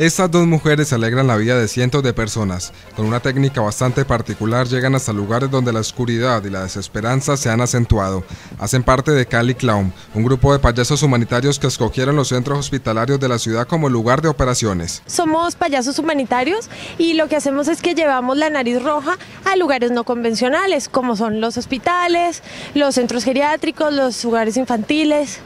Estas dos mujeres alegran la vida de cientos de personas. Con una técnica bastante particular llegan hasta lugares donde la oscuridad y la desesperanza se han acentuado. Hacen parte de Cali Clown, un grupo de payasos humanitarios que escogieron los centros hospitalarios de la ciudad como lugar de operaciones. Somos payasos humanitarios y lo que hacemos es que llevamos la nariz roja a lugares no convencionales, como son los hospitales, los centros geriátricos, los lugares infantiles,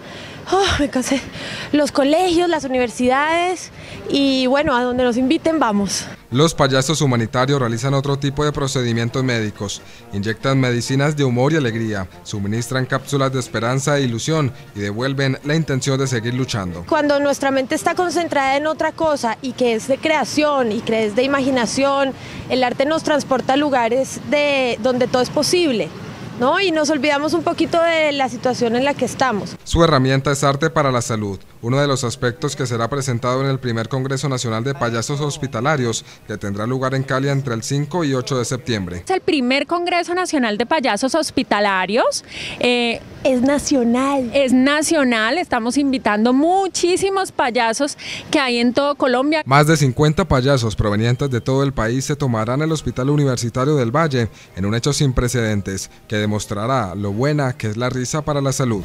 los colegios, las universidades y bueno, a donde nos inviten vamos. Los payasos humanitarios realizan otro tipo de procedimientos médicos, inyectan medicinas de humor y alegría, suministran cápsulas de esperanza e ilusión y devuelven la intención de seguir luchando. Cuando nuestra mente está concentrada en otra cosa y que es de creación y que es de imaginación, el arte nos transporta a lugares donde todo es posible, ¿no? Y nos olvidamos un poquito de la situación en la que estamos. Su herramienta es arte para la salud, uno de los aspectos que será presentado en el Primer Congreso Nacional de Payasos Hospitalarios, que tendrá lugar en Cali entre el 5 y 8 de septiembre. Es el Primer Congreso Nacional de Payasos Hospitalarios. Es nacional. Es nacional, estamos invitando muchísimos payasos que hay en todo Colombia. Más de 50 payasos provenientes de todo el país se tomarán el Hospital Universitario del Valle en un hecho sin precedentes que demostrará lo buena que es la risa para la salud.